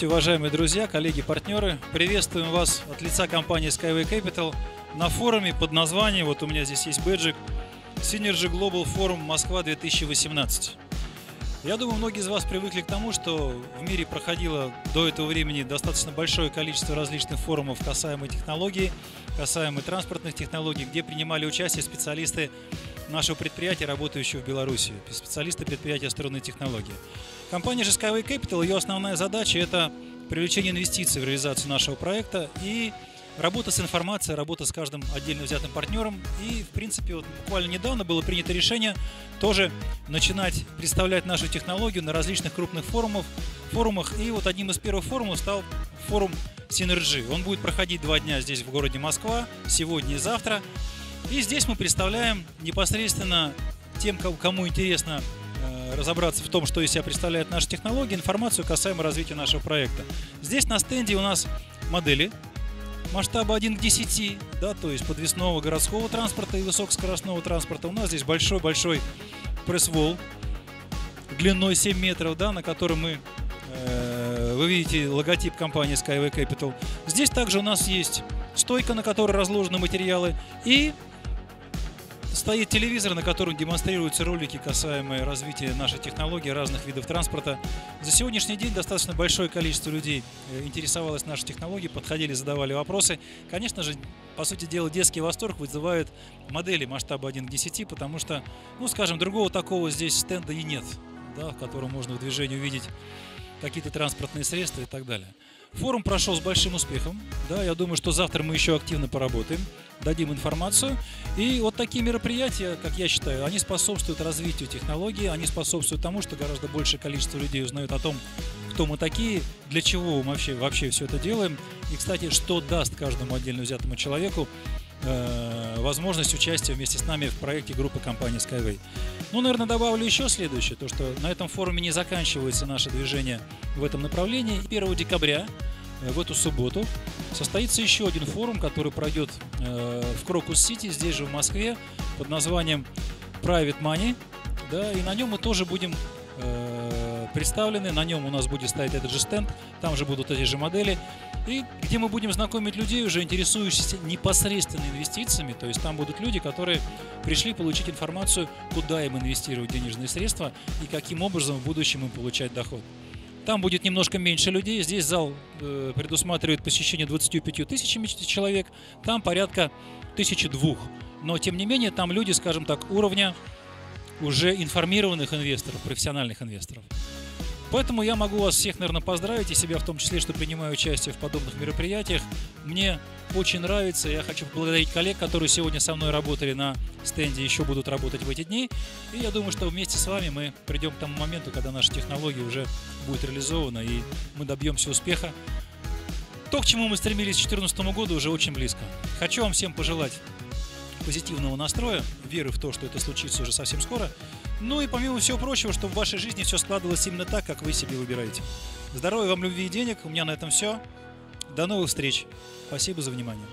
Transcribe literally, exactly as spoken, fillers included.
Здравствуйте, уважаемые друзья, коллеги, партнеры. Приветствуем вас от лица компании Skyway Capital на форуме под названием, вот у меня здесь есть бэджик, Synergy Global Forum Москва две тысячи восемнадцать. Я думаю, многие из вас привыкли к тому, что в мире проходило до этого времени достаточно большое количество различных форумов, касаемо технологий, касаемо транспортных технологий, где принимали участие специалисты нашего предприятия, работающего в Беларуси, специалисты предприятия «Струнные технологии». Компания же Skyway Capital, ее основная задача – это привлечение инвестиций в реализацию нашего проекта и работа с информацией, работа с каждым отдельно взятым партнером. И, в принципе, вот буквально недавно было принято решение тоже начинать представлять нашу технологию на различных крупных форумах. форумах. И вот одним из первых форумов стал форум Synergy. Он будет проходить два дня здесь, в городе Москва, сегодня и завтра. И здесь мы представляем непосредственно тем, кому интересно разобраться в том, что из себя представляет наша технология, информацию касаемо развития нашего проекта. Здесь на стенде у нас модели масштаба один к десяти, да, то есть подвесного городского транспорта и высокоскоростного транспорта. У нас здесь большой-большой пресс-вол длиной семь метров, да, на котором мы, э, вы видите логотип компании Skyway Capital. Здесь также у нас есть стойка, на которой разложены материалы, и стоит телевизор, на котором демонстрируются ролики, касаемые развития нашей технологии, разных видов транспорта. За сегодняшний день достаточно большое количество людей интересовалось нашей технологией, подходили, задавали вопросы. Конечно же, по сути дела, детский восторг вызывает модели масштаба один к десяти, потому что, ну, скажем, другого такого здесь стенда и нет, да, в котором можно в движении увидеть какие-то транспортные средства и так далее. Форум прошел с большим успехом. Да, я думаю, что завтра мы еще активно поработаем, дадим информацию. И вот такие мероприятия, как я считаю, они способствуют развитию технологии, они способствуют тому, что гораздо большее количество людей узнают о том, кто мы такие, для чего мы вообще, вообще все это делаем. И, кстати, что даст каждому отдельно взятому человеку э, возможность участия вместе с нами в проекте группы компании Skyway. Ну, наверное, добавлю еще следующее, то, что на этом форуме не заканчивается наше движение в этом направлении. первого декабря, в эту субботу, состоится еще один форум, который пройдет в Крокус-Сити, здесь же в Москве, под названием Private Money. Да, и на нем мы тоже будем представлены, на нем у нас будет стоять этот же стенд, там же будут эти же модели, и где мы будем знакомить людей, уже интересующихся непосредственно инвестициями, то есть там будут люди, которые пришли получить информацию, куда им инвестировать денежные средства и каким образом в будущем им получать доход. Там будет немножко меньше людей, здесь зал э, предусматривает посещение двадцатью пятью тысячами человек, там порядка тысячи двух, но тем не менее там люди, скажем так, уровня уже информированных инвесторов, профессиональных инвесторов. Поэтому я могу вас всех, наверное, поздравить, и себя в том числе, что принимаю участие в подобных мероприятиях. Мне очень нравится, я хочу поблагодарить коллег, которые сегодня со мной работали на стенде, еще будут работать в эти дни. И я думаю, что вместе с вами мы придем к тому моменту, когда наша технология уже будет реализована, и мы добьемся успеха. То, к чему мы стремились к две тысячи четырнадцатому году, уже очень близко. Хочу вам всем пожелать позитивного настроя, веры в то, что это случится уже совсем скоро. Ну и помимо всего прочего, чтобы в вашей жизни все складывалось именно так, как вы себе выбираете. Здоровья вам, любви и денег. У меня на этом все. До новых встреч. Спасибо за внимание.